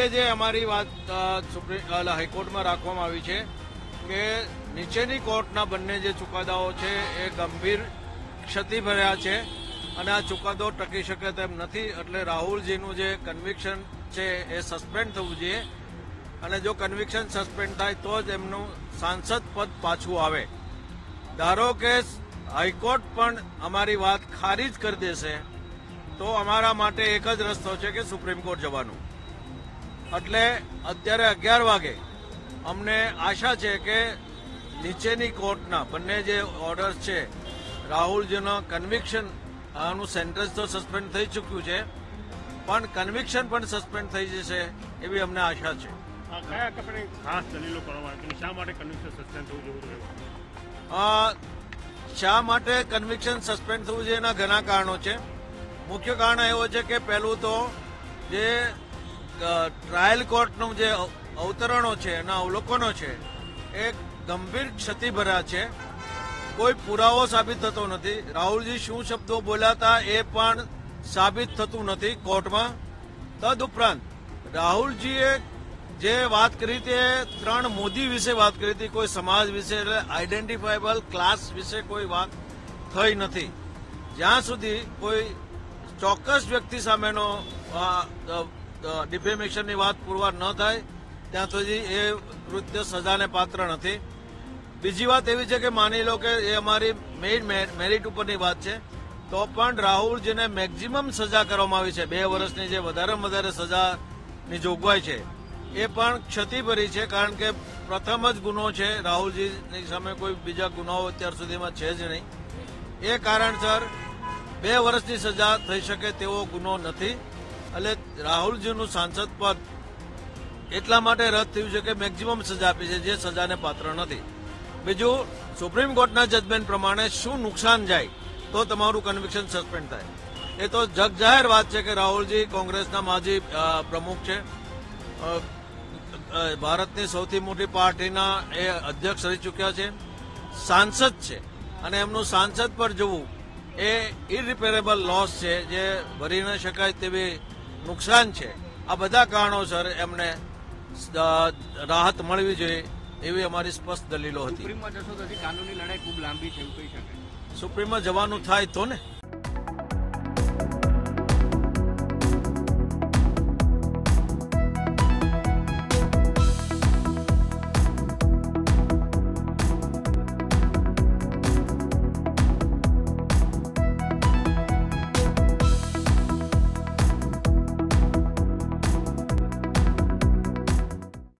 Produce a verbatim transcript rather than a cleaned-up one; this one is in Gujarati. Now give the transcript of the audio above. આજે જે અમારી વાત સુપ્રીમ હાઈકોર્ટમાં રાખવામાં આવી છે કે નીચેની કોર્ટના બંને જે ચુકાદાઓ છે એ ગંભીર ક્ષતિ ભર્યા છે અને આ ચુકાદો ટકી શકે તેમ નથી, એટલે રાહુલજીનું જે કન્વિક્શન છે એ સસ્પેન્ડ થવું જોઈએ અને જો કન્વિક્શન સસ્પેન્ડ થાય તો જ એમનું સાંસદ પદ પાછું આવે. ધારો કે હાઈકોર્ટ પણ અમારી વાત ખારીજ કરી દેશે તો અમારા માટે એક જ રસ્તો છે કે સુપ્રીમ કોર્ટ જવાનું. એટલે અત્યારે અગિયાર વાગે અમને આશા છે કે નીચેની કોર્ટના બંને જે ઓર્ડર્સ છે, રાહુલજીના કન્વિક્શન આનું સેન્ટેન્સ તો સસ્પેન્ડ થઈ ચૂક્યું છે પણ કન્વિક્શન પણ સસ્પેન્ડ થઈ જશે એવી અમને આશા છે. શા માટે કન્વિક્શન સસ્પેન્ડ થવું જોઈએ એના ઘણા કારણો છે. મુખ્ય कारण एवं है कि पहलू तो जे ट्रायल कोर्टनु जे अवतरणों है अवलोकनों है एक गंभीर क्षति भरा है, कोई पुरावो साबित थतो नथी. राहुलजी शू शब्दों बोल्या था ए पण साबित थतुं नथी कोर्ट में. तद उपरांत राहुलजीए जे बात करी थी त्रण मोदी विषे बात करी थी, कोई समाज विषे आइडेंटिफाइबल क्लास विषे कोई बात थई नथी. ज्यां सुधी कोई चौक्कस व्यक्ति सामेनो डिफेमेशन की बात पूरवा न थाय त्यां सुधी ए कृत्य सजाने पात्र नथी. बीजी बात एवी छे के मानी लो के ए अमारी मेन मेरिट उपरनी बात छे तो पण राहुलजीने मेक्सिमम सजा करवामां आवी छे. बे वर्षनी जे वधारेमां वधारे सजानी जोगवाई छे ए पण क्षतिभरी छे कारण के प्रथम ज गुनो छे, राहुलजीनी सामे कोई बीजा गुनाओ अत्यार सुधीमां छे ज नहीं. ए कारणसर बे वर्षनी सजा थई शके तेवो गुनो नथी. એટલે રાહુલજીનું સાંસદ પદ એટલા માટે રદ થયું છે કે મેક્સિમમ સજા આપી છે જે સજાને પાત્ર નથી. બીજું, સુપ્રીમ કોર્ટના જજમેન્ટ પ્રમાણે શું નુકસાન જાય તો તમારું કન્વિક્શન સસ્પેન્ડ થાય એ તો જગજાહેર વાત છે કે રાહુલજી કોંગ્રેસના માજી પ્રમુખ છે, ભારતની સૌથી મોટી પાર્ટીના એ અધ્યક્ષ રહી ચૂક્યા છે, સાંસદ છે અને એમનું સાંસદ પર જવું એ ઇરિપેરેબલ લોસ છે જે ભરી ન શકાય તેવી નુકસાન છે. આ બધા કારણોસર એમને રાહત મળવી જોઈએ એવી અમારી સ્પષ્ટ દલીલો હતી. સુપ્રીમમાં જશો તો કાનૂની લડાઈ ખૂબ લાંબી છે એવું કહી શકાય. સુપ્રીમમાં જવાનું થાય તો ને